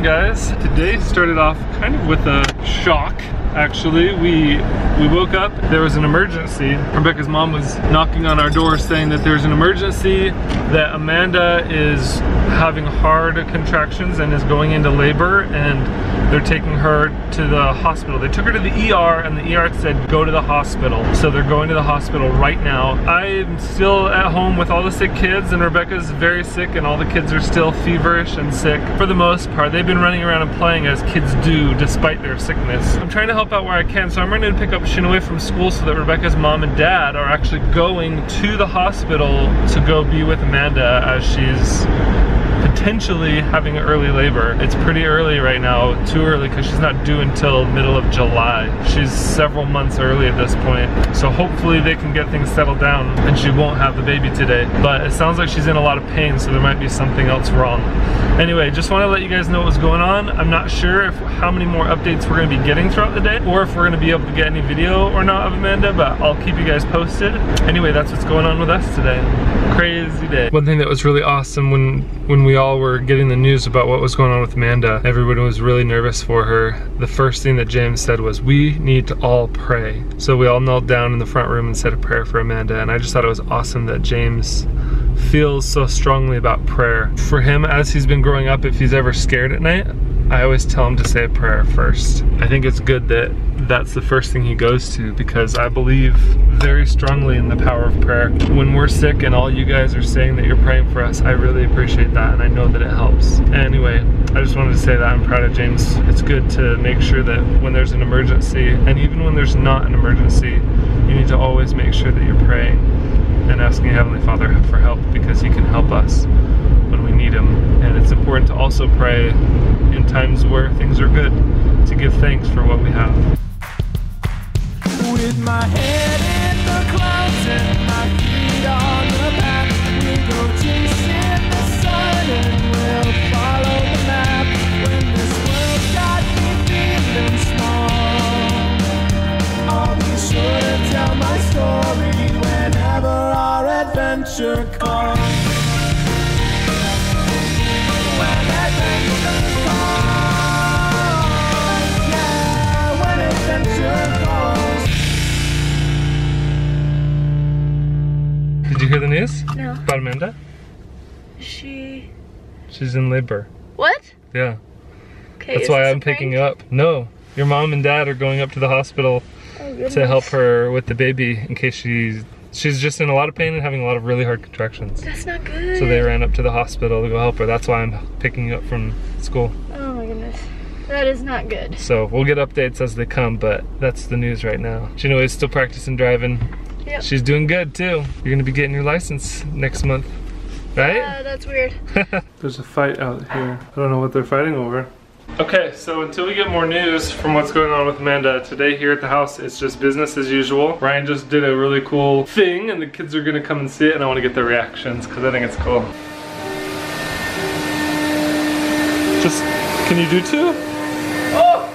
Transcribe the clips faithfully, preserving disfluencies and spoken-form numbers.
morning, guys. Today started off kind of with a shock. Actually, we we woke up, there was an emergency. Rebecca's mom was knocking on our door saying that there's an emergency, that Amanda is having hard contractions and is going into labor, and they're taking her to the hospital. They took her to the E R, and the E R said, go to the hospital. So they're going to the hospital right now. I'm still at home with all the sick kids, and Rebecca's very sick, and all the kids are still feverish and sick. For the most part, they've been running around and playing as kids do, despite their sickness. I'm trying to help out where I can, so I'm running to pick up Shinoahe from school so that Rebecca's mom and dad are actually going to the hospital to go be with Amanda as she's potentially having early labor. It's pretty early right now, too early, because she's not due until middle of July. She's several months early at this point, so hopefully they can get things settled down and she won't have the baby today. But it sounds like she's in a lot of pain, so there might be something else wrong. Anyway, just want to let you guys know what's going on. I'm not sure if how many more updates we're going to be getting throughout the day, or if we're going to be able to get any video or not of Amanda, but I'll keep you guys posted. Anyway, that's what's going on with us today. Crazy day. One thing that was really awesome when when we all were getting the news about what was going on with Amanda, everyone was really nervous for her. The first thing that James said was, we need to all pray. So we all knelt down in the front room and said a prayer for Amanda, and I just thought it was awesome that James feels so strongly about prayer. For him, as he's been growing up, if he's ever scared at night, I always tell him to say a prayer first. I think it's good that that's the first thing he goes to, because I believe very strongly in the power of prayer. When we're sick and all you guys are saying that you're praying for us, I really appreciate that, and I know that it helps. Anyway, I just wanted to say that I'm proud of James. It's good to make sure that when there's an emergency, and even when there's not an emergency, you need to always make sure that you're praying and asking Heavenly Father for help, because he can help us when we need him. And it's important to also pray in times where things are good, to give thanks for what we have. With my head in the clouds and my feet on the path, we go chasing the sun and we'll follow the map. When this world got me feeling small, I'll be sure to tell my story whenever our adventure comes. When adventure comes, yeah, when adventure comes. Did you hear the news? No. About Amanda? She... She's in labor. What? Yeah. Okay, that's why I'm picking you up. No. Your mom and dad are going up to the hospital oh, to help her with the baby in case she's... She's just in a lot of pain and having a lot of really hard contractions. That's not good. So they ran up to the hospital to go help her. That's why I'm picking you up from school. Oh my goodness. That is not good. So we'll get updates as they come, but that's the news right now. Shinoahe's still practicing driving. Yep. She's doing good too. You're going to be getting your license next month, right? Yeah, that's weird. There's a fight out here. I don't know what they're fighting over. Okay, so until we get more news from what's going on with Amanda, today here at the house, it's just business as usual. Ryan just did a really cool thing, and the kids are going to come and see it, and I want to get their reactions because I think it's cool. Just, can you do two? Oh!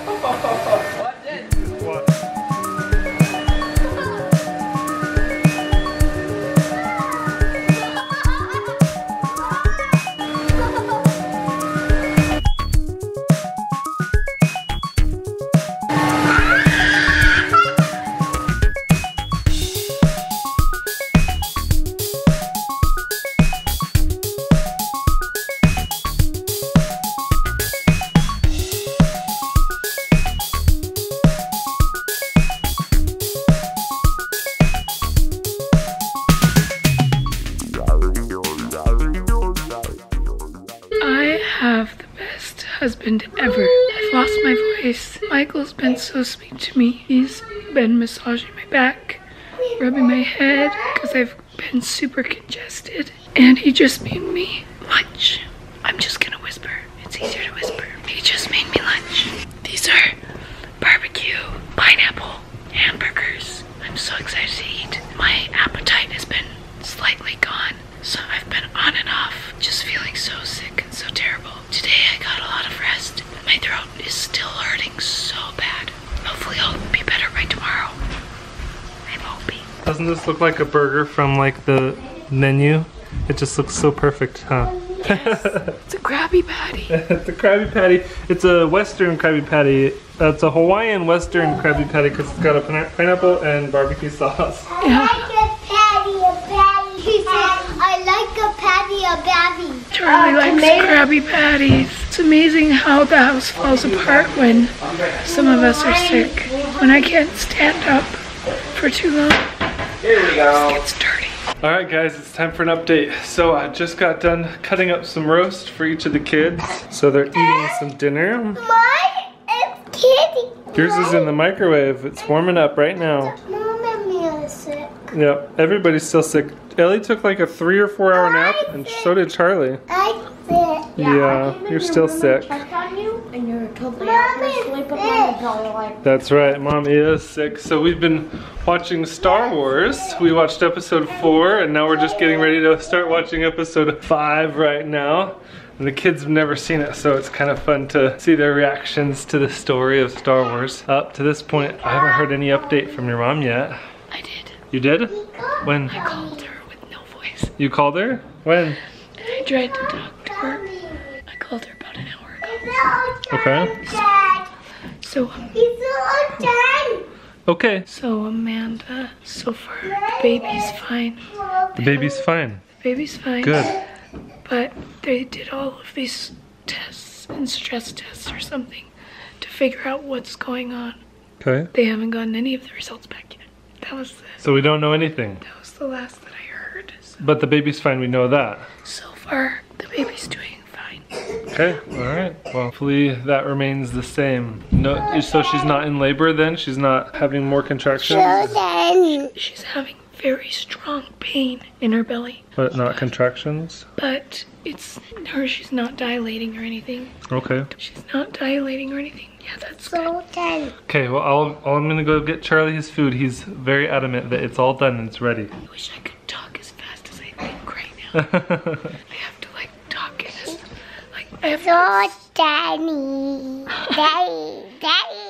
Husband ever. I've lost my voice. Michael's been so sweet to me. He's been massaging my back, rubbing my head, because I've been super congested. And he just made me lunch. I'm just gonna whisper. It's easier to whisper. He just made me lunch. These are barbecue, pineapple, hamburgers. I'm so excited to eat. My appetite has been slightly gone, so I've been on and off, just feeling so sick and so terrible. Today I got a lot of rest, but my throat is still hurting so bad. Hopefully I'll be better by tomorrow. I'm hoping. Doesn't this look like a burger from like the menu? It just looks so perfect, huh? Yes. It's a Krabby Patty. It's a Krabby Patty. It's a Western Krabby Patty. Uh, it's a Hawaiian Western Krabby Patty because it's got a pine pineapple and barbecue sauce. I like a patty, a patty. She said, I like a patty, a patty. Charlie likes Krabby Patties. It's amazing how the house falls apart when some of us are sick. When I can't stand up for too long, here we go. It gets dirty. All right guys, it's time for an update. So I just got done cutting up some roast for each of the kids. So they're eating some dinner. Mine is kitty. Yours is in the microwave. It's warming up right now. Mom is sick. Yep, everybody's still sick. Ellie took like a three or four hour nap and so did Charlie. I'm sick. Yeah, you're still sick. And you're totally out there sleeping on the pillow like. That's right, Mom is sick. So we've been watching Star Wars. We watched episode four and now we're just getting ready to start watching episode five right now. And the kids have never seen it, so it's kind of fun to see their reactions to the story of Star Wars. Up to this point, I haven't heard any update from your mom yet. I did. You did? When? I called her with no voice. You called her? When? And I tried to talk to her. I called her about an hour. Okay. So, so um, oh. Okay. So Amanda, so far the baby's fine. The they baby's fine. The baby's fine. Good. But they did all of these tests and stress tests or something to figure out what's going on. Okay. They haven't gotten any of the results back yet. That was the, so we don't know anything. That was the last that I heard. So. But the baby's fine. We know that. So far, the baby's doing. Okay, alright. Well, hopefully that remains the same. No, so she's not in labor then? She's not having more contractions? She's having very strong pain in her belly. But not contractions? But it's her, she's not dilating or anything. Okay. She's not dilating or anything. Yeah, that's so good. Okay, well, I'll, I'll, I'm gonna go get Charlie his food. He's very adamant that it's all done and it's ready. I wish I could talk as fast as I think right now. I have to like talk in this. I have, so daddy, daddy, daddy.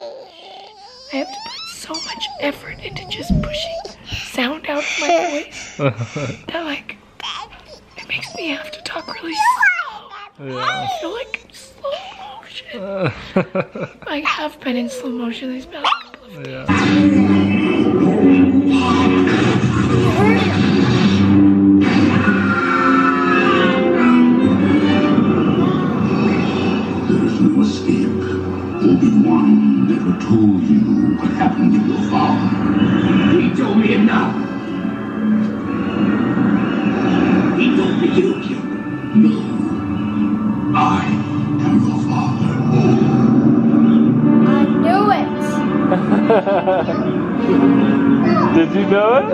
I have to put so much effort into just pushing sound out of my voice that like it makes me have to talk really slow. Yeah. I feel like slow motion. I have been in slow motion these past couple of days. Yeah. Obi-Wan never told you what happened to your father. He told me enough. He told me you killed him. No. I am your father. I knew it. Did you know it?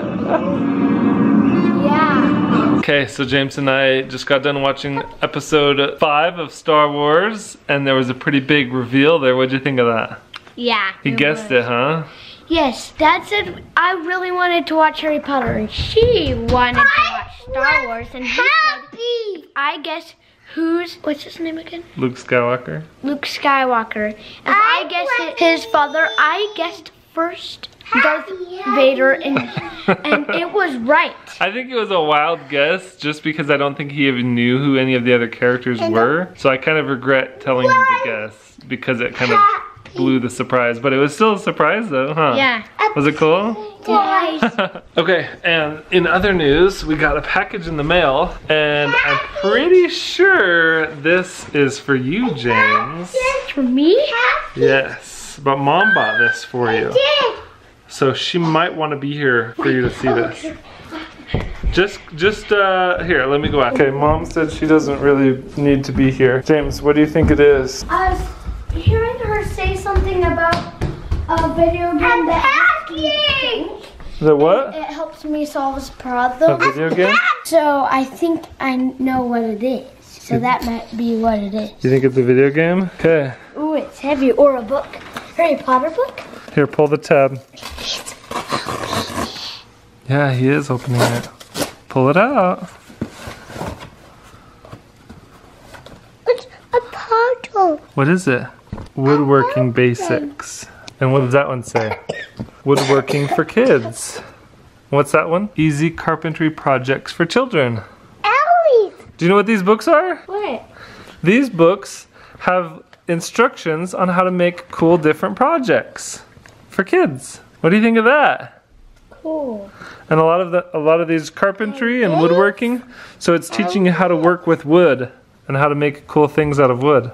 Yeah. Okay, so James and I just got done watching episode five of Star Wars, and there was a pretty big reveal there. What'd you think of that? Yeah. He guessed it, huh? Yes, Dad said I really wanted to watch Harry Potter, and she wanted to watch Star Wars, and he said, I guess who's, what's his name again? Luke Skywalker. Luke Skywalker. If I guessed his father, I guessed first. Darth Vader, and, and it was right. I think it was a wild guess just because I don't think he even knew who any of the other characters were. So I kind of regret telling him to guess because it kind of blew the surprise. But it was still a surprise though, huh? Yeah. Was it cool? Yes. Okay, and in other news, we got a package in the mail. And I'm pretty sure this is for you, James. For me? Yes, but Mom bought this for you. So she might want to be here for you to see this. Just, just uh, here, let me go out. Okay, Mom said she doesn't really need to be here. James, what do you think it is? I was hearing her say something about a video game that helps me. The what? It helps me solve a problem. A video game? So I think I know what it is. So that might be what it is. You think it's a video game? Okay. Ooh, it's heavy. Or a book. Harry Potter book? Here, pull the tab. Yeah, he is opening it. Pull it out. It's a puzzle. What is it? Woodworking basics. And what does that one say? Woodworking for kids. What's that one? Easy carpentry projects for children. Ellie's Do you know what these books are? What? These books have instructions on how to make cool different projects for kids. What do you think of that? Cool. And a lot of the a lot of these carpentry and woodworking, so it's teaching you how to work with wood and how to make cool things out of wood.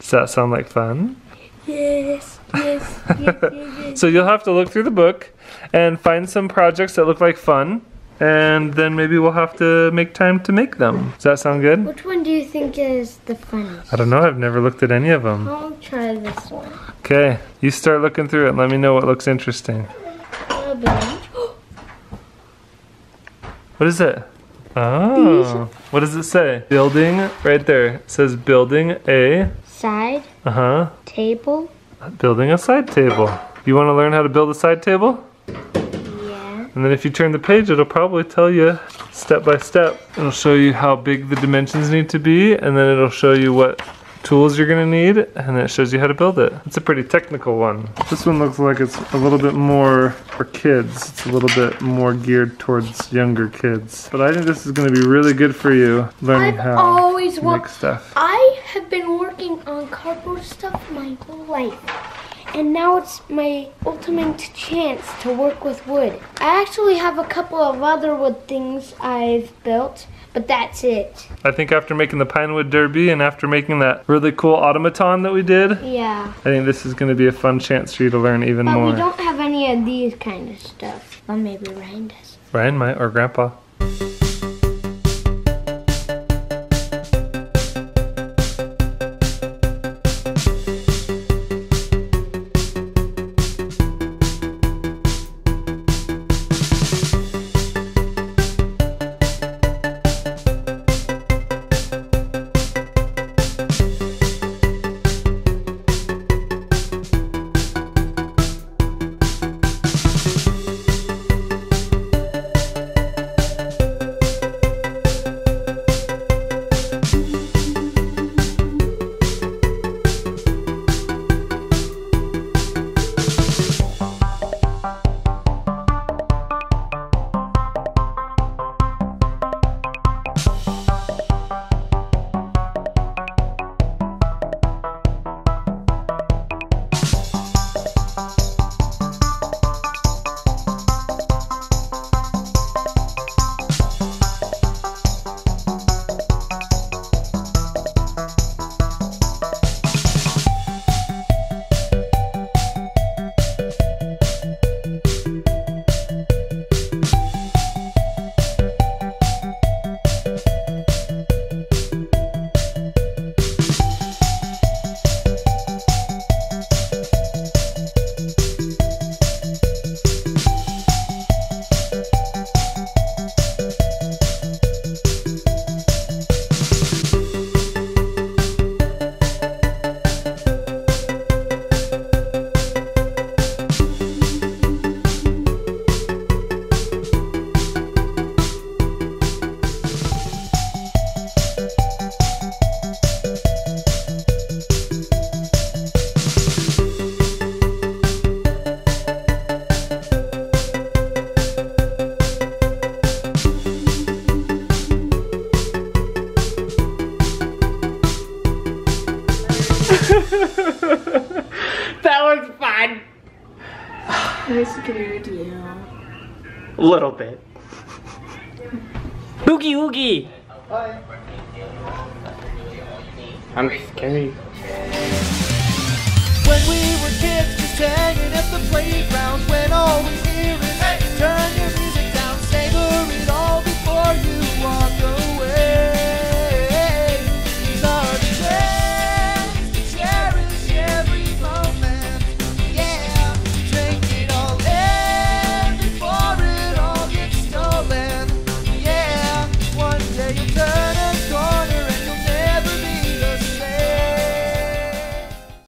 Does that sound like fun? Yes, yes, yes, yes, yes. So you'll have to look through the book and find some projects that look like fun, and then maybe we'll have to make time to make them. Does that sound good? Which one do you think is the funnest? I don't know. I've never looked at any of them. I'll try this one. Okay. You start looking through it and let me know what looks interesting. What is it? Oh. What does it say? Building, right there. It says building a... side. Uh-huh. Table. Building a side table. You want to learn how to build a side table? Yeah. And then if you turn the page, it'll probably tell you step by step. It'll show you how big the dimensions need to be, and then it'll show you what tools you're going to need, and it shows you how to build it. It's a pretty technical one. This one looks like it's a little bit more for kids. It's a little bit more geared towards younger kids. But I think this is going to be really good for you, learning I've how always to make stuff. I have been working on cardboard stuff my whole life, and now it's my ultimate chance to work with wood. I actually have a couple of other wood things I've built, but that's it. I think after making the Pinewood Derby and after making that really cool automaton that we did, yeah, I think this is going to be a fun chance for you to learn even but more. But we don't have any of these kind of stuff. Well, maybe Ryan does. Ryan might, or Grandpa. That was fun. I scared you. A little bit. Oogie oogie. Bye. I'm scared. When we were kids, just hanging at the playground, when all we